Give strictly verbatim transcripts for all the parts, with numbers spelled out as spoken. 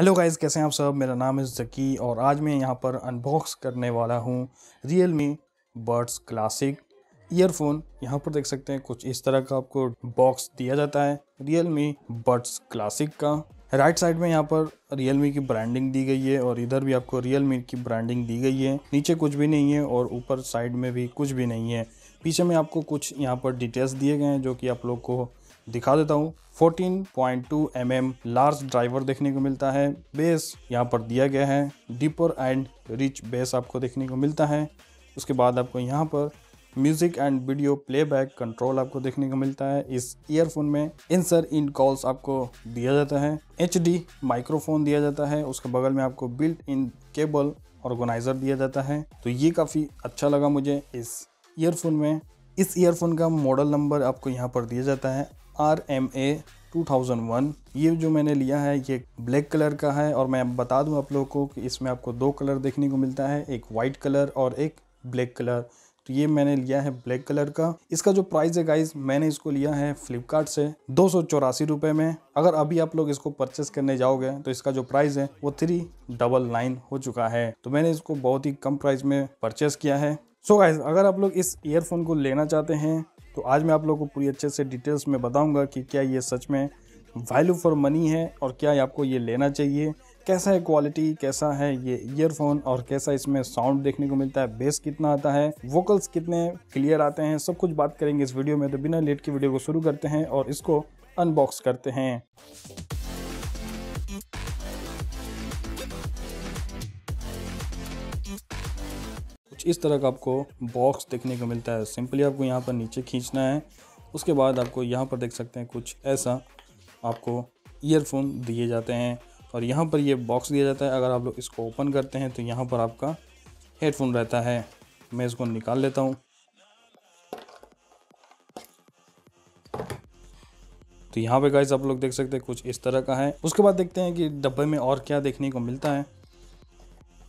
Hello guys, कैसे हैं आप सब। मेरा नाम है जकी और आज मैं यहां पर अनबॉक्स करने वाला हूं Realme Buds Classic ईयरफोन। यहां पर देख सकते हैं कुछ इस तरह का आपको बॉक्स दिया जाता है Realme Buds Classic का। राइट साइड में यहां पर Realme की ब्रांडिंग दी गई है और इधर भी आपको Realme की ब्रांडिंग दी गई है। नीचे कुछ भी नहीं है और ऊपर साइड में भी कुछ भी नहीं है। पीछे में आपको कुछ यहाँ पर डिटेल्स दिए गए हैं जो कि आप लोग को दिखा देता हूँ। चौदह पॉइंट दो एम एम लार्ज ड्राइवर देखने को मिलता है। बेस यहाँ पर दिया गया है, डीपर एंड रिच बेस आपको देखने को मिलता है। उसके बाद आपको यहाँ पर music and video playback control आपको देखने को मिलता है। इस ईयरफोन में आंसर इन कॉल्स आपको दिया जाता है, एचडी माइक्रोफोन दिया जाता है। उसके बगल में आपको बिल्ट इन केबल ऑर्गेनाइजर दिया जाता है। तो ये काफ़ी अच्छा लगा मुझे इस ईयरफोन में। इस ईयरफोन का मॉडल नंबर आपको यहाँ पर दिया जाता है R M A two thousand one. ये जो मैंने लिया है ये ब्लैक कलर का है और मैं बता दूं आप लोगों को कि इसमें आपको दो कलर देखने को मिलता है, एक वाइट कलर और एक ब्लैक कलर। तो ये मैंने लिया है ब्लैक कलर का। इसका जो प्राइस है गाइज, मैंने इसको लिया है फ्लिपकार्ट से दो सौ चौरासी रुपये में। अगर अभी आप लोग इसको परचेस करने जाओगे तो इसका जो प्राइस है वो थ्री डबल नाइन हो चुका है। तो मैंने इसको बहुत ही कम प्राइस में परचेस किया है। सो so गाइज, अगर आप लोग इस ईयरफोन को लेना चाहते हैं तो आज मैं आप लोगों को पूरी अच्छे से डिटेल्स में बताऊंगा कि क्या ये सच में वैल्यू फॉर मनी है और क्या आपको ये लेना चाहिए, कैसा है क्वालिटी, कैसा है ये ईयरफोन और कैसा इसमें साउंड देखने को मिलता है, बेस कितना आता है, वोकल्स कितने क्लियर आते हैं, सब कुछ बात करेंगे इस वीडियो में। तो बिना लेट के वीडियो को शुरू करते हैं और इसको अनबॉक्स करते हैं। इस तरह का आपको बॉक्स देखने को मिलता है। सिंपली आपको यहाँ पर नीचे खींचना है। उसके बाद आपको यहाँ पर देख सकते हैं कुछ ऐसा आपको ईयरफोन दिए जाते हैं और यहाँ पर ये बॉक्स दिया जाता है। अगर आप लोग इसको ओपन करते हैं तो यहाँ पर आपका हेडफोन रहता है। मैं इसको निकाल लेता हूँ। तो यहाँ पे गाइस आप लोग देख सकते हैं कुछ इस तरह का है। उसके बाद देखते हैं कि डब्बे में और क्या देखने को मिलता है।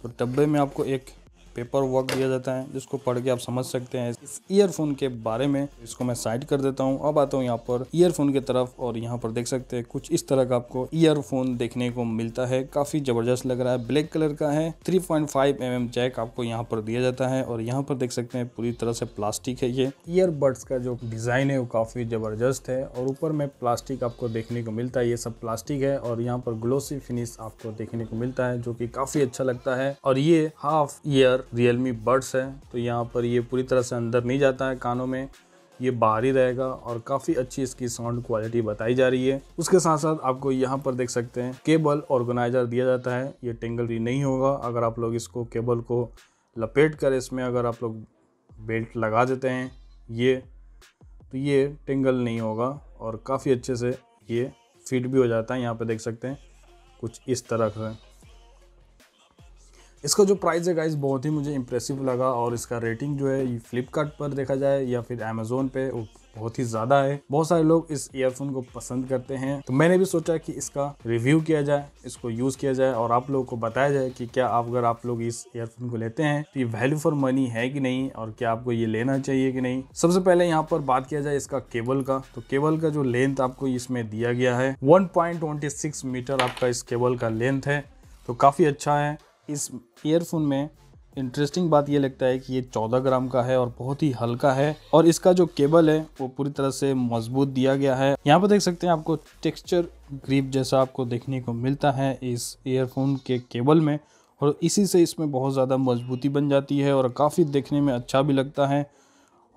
तो डब्बे में आपको एक पेपर वर्क दिया जाता है जिसको पढ़ के आप समझ सकते हैं इस ईयरफोन के बारे में। इसको मैं साइड कर देता हूं। अब आता हूं यहां पर ईयरफोन की तरफ और यहां पर देख सकते हैं कुछ इस तरह का आपको ईयरफोन देखने को मिलता है। काफी जबरदस्त लग रहा है, ब्लैक कलर का है। Three point five M M jack आपको यहाँ पर दिया जाता है और यहाँ पर देख सकते हैं पूरी तरह से प्लास्टिक है। ये ईयरबड्स का जो डिजाइन है वो काफी जबरदस्त है और ऊपर में प्लास्टिक आपको देखने को मिलता है। ये सब प्लास्टिक है और यहाँ पर ग्लोसी फिनिश आपको देखने को मिलता है जो की काफी अच्छा लगता है। और ये हाफ ईयर Realme Buds है तो यहाँ पर ये पूरी तरह से अंदर नहीं जाता है कानों में, ये बाहर ही रहेगा और काफ़ी अच्छी इसकी साउंड क्वालिटी बताई जा रही है। उसके साथ साथ आपको यहाँ पर देख सकते हैं केबल ऑर्गेनाइजर दिया जाता है। ये टेंगल भी नहीं होगा। अगर आप लोग इसको केबल को लपेट कर इसमें अगर आप लोग बेल्ट लगा देते हैं ये तो ये टेंगल नहीं होगा और काफ़ी अच्छे से ये फिट भी हो जाता है। यहाँ पर देख सकते हैं कुछ इस तरह का। इसका जो प्राइस है गाइस बहुत ही मुझे इम्प्रेसिव लगा और इसका रेटिंग जो है ये फ्लिपकार्ट पर देखा जाए या फिर अमेजोन पे वो बहुत ही ज़्यादा है। बहुत सारे लोग इस ईयरफोन को पसंद करते हैं तो मैंने भी सोचा कि इसका रिव्यू किया जाए, इसको यूज़ किया जाए और आप लोगों को बताया जाए कि क्या आप अगर आप लोग इस ईयरफोन को लेते हैं तो ये वैल्यू फॉर मनी है कि नहीं और क्या आपको ये लेना चाहिए कि नहीं। सबसे पहले यहाँ पर बात किया जाए इसका केबल का। तो केबल का जो लेंथ आपको इसमें दिया गया है one point twenty six metre आपका इस केबल का लेंथ है तो काफ़ी अच्छा है। इस ईयरफोन में इंटरेस्टिंग बात ये लगता है कि ये चौदह ग्राम का है और बहुत ही हल्का है और इसका जो केबल है वो पूरी तरह से मजबूत दिया गया है। यहाँ पर देख सकते हैं आपको टेक्सचर ग्रिप जैसा आपको देखने को मिलता है इस ईयरफोन के केबल में और इसी से इसमें बहुत ज़्यादा मजबूती बन जाती है और काफ़ी देखने में अच्छा भी लगता है।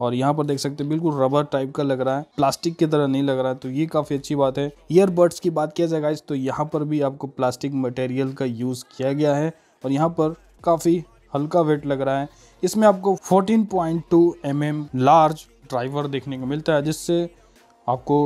और यहाँ पर देख सकते हैं बिल्कुल रबर टाइप का लग रहा है, प्लास्टिक की तरह नहीं लग रहा है तो ये काफ़ी अच्छी बात है। ईयरबड्स की बात किया जाए गाइस तो यहाँ पर भी आपको प्लास्टिक मटेरियल का यूज़ किया गया है और यहाँ पर काफ़ी हल्का वेट लग रहा है। इसमें आपको चौदह पॉइंट दो एम एम लार्ज ड्राइवर देखने को मिलता है जिससे आपको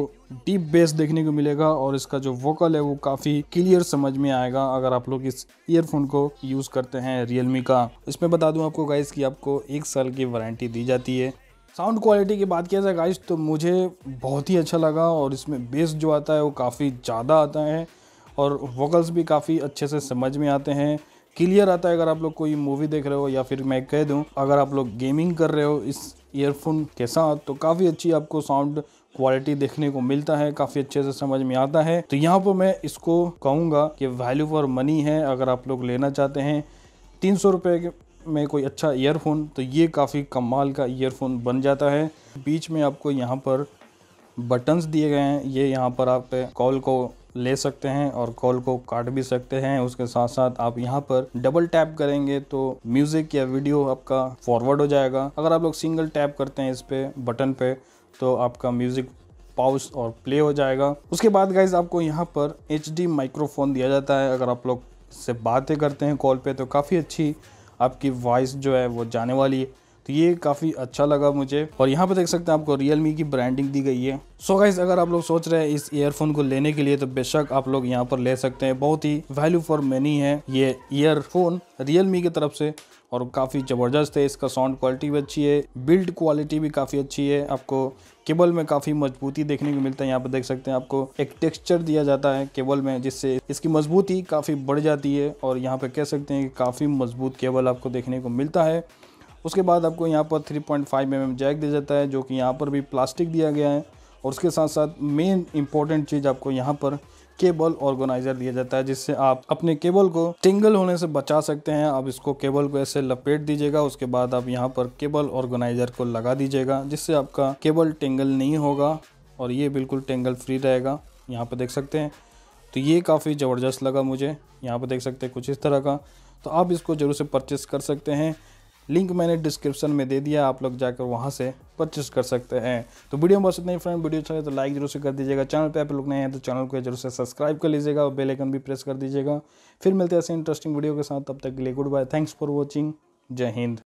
डीप बेस देखने को मिलेगा और इसका जो वोकल है वो काफ़ी क्लियर समझ में आएगा अगर आप लोग इस ईयरफोन को यूज़ करते हैं Realme का। इसमें बता दूं आपको गाइस कि आपको एक साल की वारंटी दी जाती है। साउंड क्वालिटी की बात किया जाए गाइस तो मुझे बहुत ही अच्छा लगा और इसमें बेस जो आता है वो काफ़ी ज़्यादा आता है और वोकल्स भी काफ़ी अच्छे से समझ में आते हैं, क्लियर आता है। अगर आप लोग कोई मूवी देख रहे हो या फिर मैं कह दूं अगर आप लोग गेमिंग कर रहे हो इस ईयरफोन के साथ तो काफ़ी अच्छी आपको साउंड क्वालिटी देखने को मिलता है, काफी अच्छे से समझ में आता है। तो यहाँ पर मैं इसको कहूँगा कि वैल्यू फॉर मनी है। अगर आप लोग लेना चाहते हैं तीन सौ रुपये में कोई अच्छा ईयरफोन, तो ये काफ़ी कमाल का ईयरफोन बन जाता है। बीच में आपको यहाँ पर बटन्स दिए गए हैं, ये यहाँ पर आप कॉल को ले सकते हैं और कॉल को काट भी सकते हैं। उसके साथ साथ आप यहाँ पर डबल टैप करेंगे तो म्यूज़िक या वीडियो आपका फॉरवर्ड हो जाएगा। अगर आप लोग सिंगल टैप करते हैं इस पर बटन पे तो आपका म्यूज़िक पॉज और प्ले हो जाएगा। उसके बाद गाइज आपको यहाँ पर एच डी माइक्रोफोन दिया जाता है। अगर आप लोग इससे बातें करते हैं कॉल पे तो काफ़ी अच्छी आपकी वॉइस जो है वो जाने वाली है। तो ये काफ़ी अच्छा लगा मुझे। और यहाँ पे देख सकते हैं आपको Realme की ब्रांडिंग दी गई है। सो गाइस अगर आप लोग सोच रहे हैं इस ईयरफोन को लेने के लिए तो बेशक आप लोग यहाँ पर ले सकते हैं। बहुत ही वैल्यू फॉर मनी है ये ईयरफोन Realme की तरफ से और काफ़ी ज़बरदस्त है। इसका साउंड क्वालिटी भी अच्छी है, बिल्ड क्वालिटी भी काफ़ी अच्छी है। आपको केबल में काफ़ी मजबूती देखने को मिलता है। यहाँ पर देख सकते हैं आपको एक टेक्सचर दिया जाता है केबल में, जिससे इसकी मजबूती काफ़ी बढ़ जाती है। और यहाँ पर कह सकते हैं कि काफ़ी मजबूत केबल आपको देखने को मिलता है। उसके बाद आपको यहाँ पर three point five M M jack दिया जाता है, जो कि यहाँ पर भी प्लास्टिक दिया गया है। और उसके साथ साथ मेन इंपॉर्टेंट चीज़ आपको यहाँ पर केबल ऑर्गेनाइज़र दिया जाता है, जिससे आप अपने केबल को टिंगल होने से बचा सकते हैं। आप इसको केबल को ऐसे लपेट दीजिएगा, उसके बाद आप यहाँ पर केबल ऑर्गेनाइज़र को लगा दीजिएगा, जिससे आपका केबल टिंगल नहीं होगा और ये बिल्कुल टिंगल फ्री रहेगा। यहाँ पर देख सकते हैं, तो ये काफ़ी ज़बरदस्त लगा मुझे। यहाँ पर देख सकते हैं कुछ इस तरह का, तो आप इसको ज़रूर से परचेस कर सकते हैं। लिंक मैंने डिस्क्रिप्शन में दे दिया, आप लोग जाकर वहां से परचेस कर सकते हैं। तो वीडियो में बस इतना ही फ्रेंड। वीडियो अच्छा है तो लाइक जरूर से कर दीजिएगा। चैनल पे आप लोग नए हैं तो चैनल को जरूर से सब्सक्राइब कर लीजिएगा और बेल आइकन भी प्रेस कर दीजिएगा। फिर मिलते हैं ऐसे इंटरेस्टिंग वीडियो के साथ। तब तक के लिए goodbye, thanks for watching, जय हिंद।